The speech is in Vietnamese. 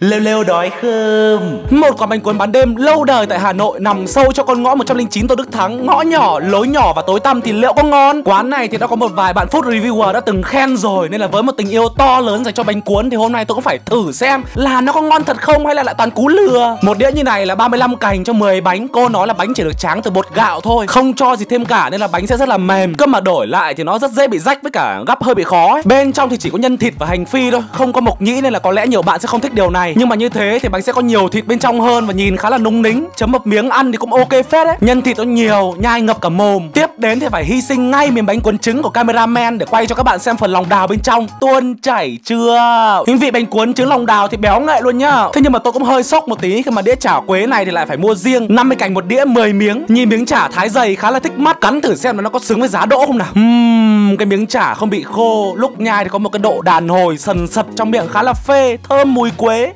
Lew Lew Đói Khum. Một quán bánh cuốn bán đêm lâu đời tại Hà Nội, nằm sâu trong con ngõ 109 Tôn Đức Thắng. Ngõ nhỏ, lối nhỏ và tối tăm thì liệu có ngon. Quán này thì đã có một vài bạn food reviewer đã từng khen rồi, nên là với một tình yêu to lớn dành cho bánh cuốn thì hôm nay tôi cũng phải thử xem là nó có ngon thật không hay là lại toàn cú lừa. Một đĩa như này là 35 cành cho 10 bánh. Cô nói là bánh chỉ được tráng từ bột gạo thôi, không cho gì thêm cả nên là bánh sẽ rất là mềm. Cơ mà đổi lại thì nó rất dễ bị rách với cả gắp hơi bị khó ấy. Bên trong thì chỉ có nhân thịt và hành phi thôi, không có mộc nhĩ nên là có lẽ nhiều bạn sẽ không thích điều này. Nhưng mà như thế thì bánh sẽ có nhiều thịt bên trong hơn và nhìn khá là núng nính. Chấm một miếng ăn thì cũng ok phết đấy. Nhân thịt nó nhiều, nhai ngập cả mồm. Tiếp đến thì phải hy sinh ngay miếng bánh cuốn trứng của cameraman để quay cho các bạn xem phần lòng đào bên trong. Tuôn chảy chưa. Những vị bánh cuốn trứng lòng đào thì béo ngậy luôn nhá. Thế nhưng mà tôi cũng hơi sốc một tí khi mà đĩa chả quế này thì lại phải mua riêng. 50 cành một đĩa 10 miếng. Nhìn miếng chả thái dày khá là thích mắt, cắn thử xem là nó có xứng với giá đỗ không nào. Cái miếng chả không bị khô, lúc nhai thì có một cái độ đàn hồi sần sật trong miệng khá là phê, thơm mùi quế.